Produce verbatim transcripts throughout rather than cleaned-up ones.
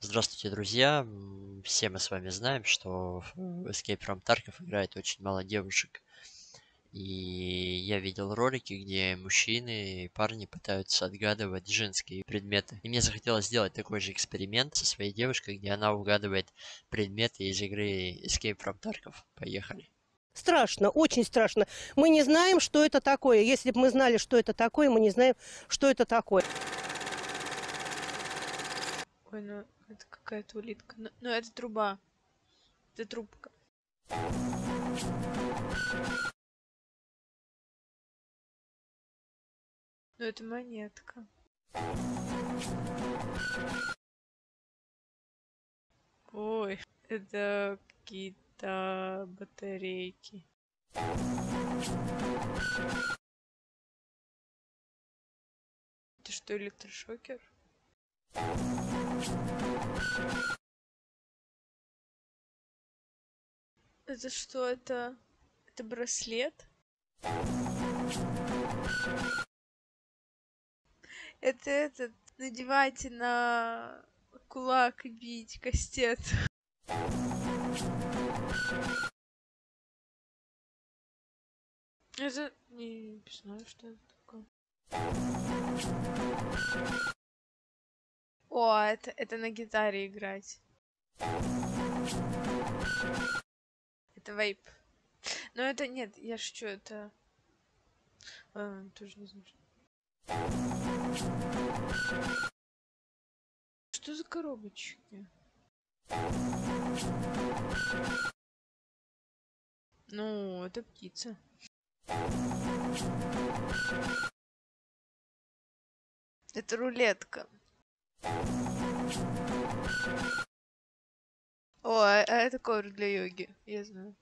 Здравствуйте, друзья! Все мы с вами знаем, что в Escape from Tarkov играет очень мало девушек. И я видел ролики, где мужчины и парни пытаются отгадывать женские предметы. И мне захотелось сделать такой же эксперимент со своей девушкой, где она угадывает предметы из игры Escape from Tarkov. Поехали! Страшно, очень страшно. Мы не знаем, что это такое. Если бы мы знали, что это такое, мы не знаем, что это такое. Ой, ну... Это какая-то улитка. Но, но это труба. Это трубка. Но это монетка. Ой, это какие-то батарейки. Это что, электрошокер? Это что, это? Это браслет? Это этот, надевайте на кулак и бить кастет. Это... Не, не знаю, что это такое. О, это, это на гитаре играть. Это вейп. Но это нет, я шучу, это... А, тоже не знаю. Что за коробочки? Ну, это птица. Это рулетка. О, а, а это ковер для йоги, я знаю.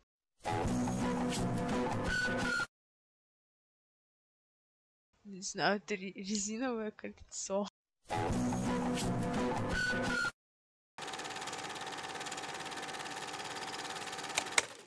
Не знаю, это резиновое кольцо.